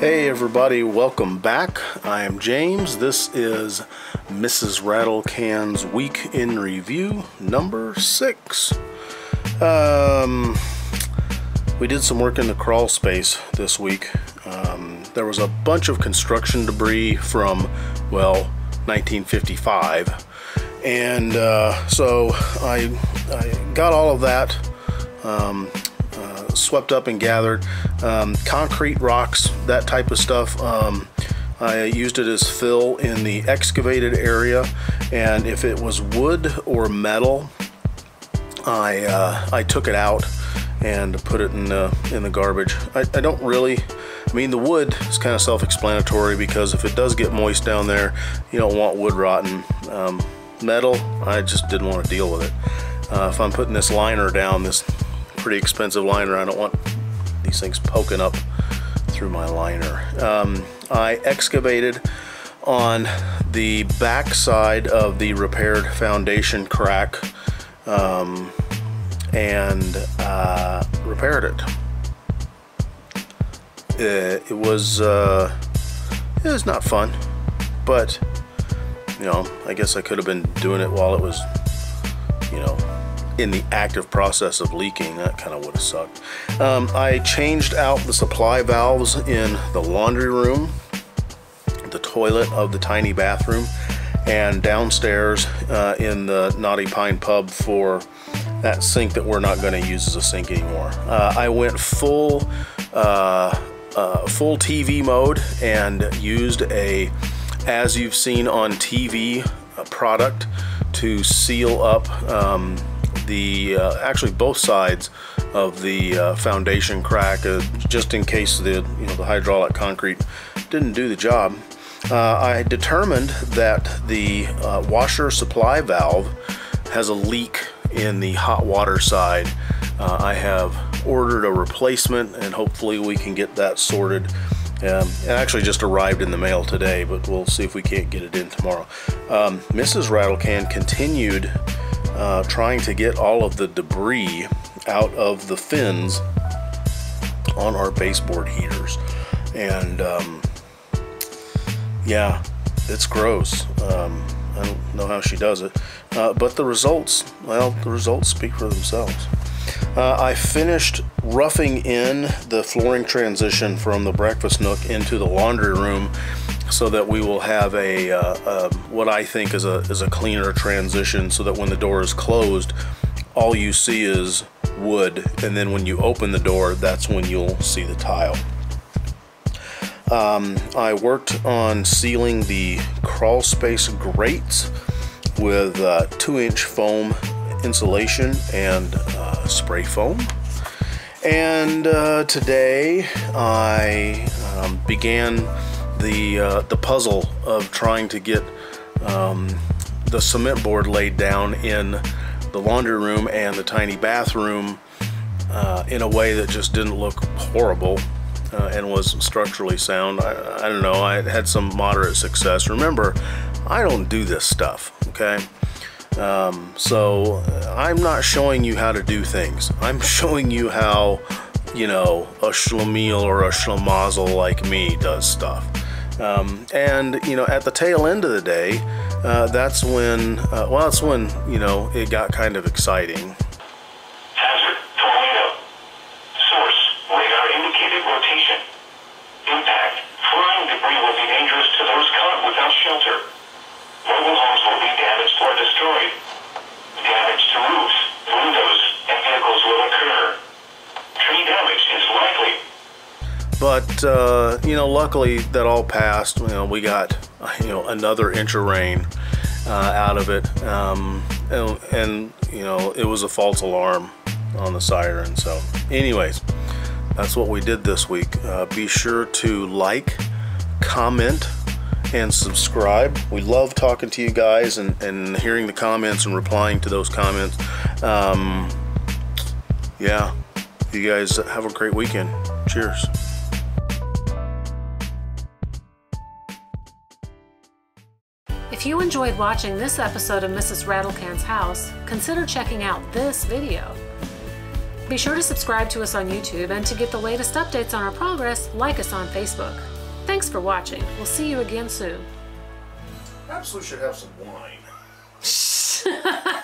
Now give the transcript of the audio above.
Hey everybody, welcome back. I am James. This is Mrs. Rattlecan's Week in Review number 6. We did some work in the crawl space this week. There was a bunch of construction debris from, well, 1955. And so I got all of that swept up and gathered. Concrete, rocks, that type of stuff. I used it as fill in the excavated area, and if it was wood or metal, I took it out and put it in the garbage. I don't really, the wood is kind of self-explanatory, because if it does get moist down there, you don't want wood rotten. Metal, I just didn't want to deal with it. If I'm putting this liner down, this pretty expensive liner, I don't want these things poking up through my liner. I excavated on the back side of the repaired foundation crack and repaired it. It was not fun, but you know, I guess I could have been doing it while it was, you know, in the active process of leaking. That kind of would have sucked. I changed out the supply valves in the laundry room, the toilet of the tiny bathroom, and downstairs in the Knotty Pine Pub for that sink that we're not going to use as a sink anymore. I went full TV mode and used a "as you've seen on TV" product to seal up actually both sides of the foundation crack, just in case the hydraulic concrete didn't do the job. I determined that the washer supply valve has a leak in the hot water side. I have ordered a replacement, and hopefully we can get that sorted. It actually just arrived in the mail today, but we'll see if we can't get it in tomorrow. Mrs. Rattlecan continued trying to get all of the debris out of the fins on our baseboard heaters, and yeah, it's gross. I don't know how she does it, but the results, well, the results speak for themselves. I finished roughing in the flooring transition from the breakfast nook into the laundry room, so that we will have a what I think is a cleaner transition, so that when the door is closed, all you see is wood, and then when you open the door, that's when you'll see the tile. I worked on sealing the crawl space grates with 2-inch foam insulation and spray foam. And today I began the puzzle of trying to get the cement board laid down in the laundry room and the tiny bathroom in a way that just didn't look horrible and was structurally sound. I don't know, I had some moderate success. Remember, I don't do this stuff, okay? So I'm not showing you how to do things. I'm showing you how, you know, a schlemiel or a schlemazel like me does stuff. And you know, at the tail end of the day, that's when, well, that's when, you know, it got kind of exciting. Hazard tornado. Source: radar indicated rotation. Impact: flying debris will be dangerous to those caught without shelter. Mobile homes will be damaged or destroyed. Damage to roofs, windows, and vehicles will occur. Tree damage is likely. But, you know, luckily that all passed. You know, we got, you know, another inch of rain out of it. And, you know, it was a false alarm on the siren. So anyways, that's what we did this week. Be sure to like, comment, and subscribe. We love talking to you guys and hearing the comments and replying to those comments. Yeah, you guys have a great weekend. Cheers. If you enjoyed watching this episode of Mrs. Rattlecan's House, consider checking out this video. Be sure to subscribe to us on YouTube, and to get the latest updates on our progress, like us on Facebook. Thanks for watching. We'll see you again soon. Absolutely should have some wine.